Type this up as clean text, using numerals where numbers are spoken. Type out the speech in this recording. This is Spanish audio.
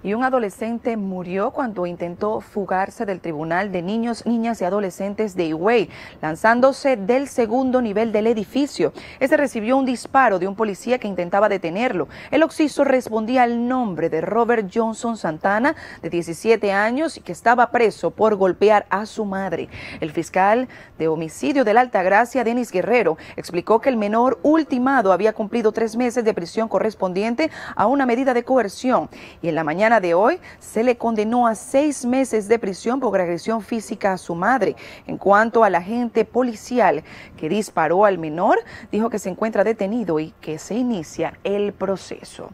Y un adolescente murió cuando intentó fugarse del Tribunal de Niños, Niñas y Adolescentes de Higüey, lanzándose del segundo nivel del edificio. Este recibió un disparo de un policía que intentaba detenerlo. El occiso respondía al nombre de Robert Johnson Santana, de 17 años, y que estaba preso por golpear a su madre. El fiscal de homicidio de la Alta Gracia, Denis Guerrero, explicó que el menor ultimado había cumplido 3 meses de prisión correspondiente a una medida de coerción. Y en la mañana de hoy se le condenó a 6 meses de prisión por agresión física a su madre. En cuanto al agente policial que disparó al menor, dijo que se encuentra detenido y que se inicia el proceso.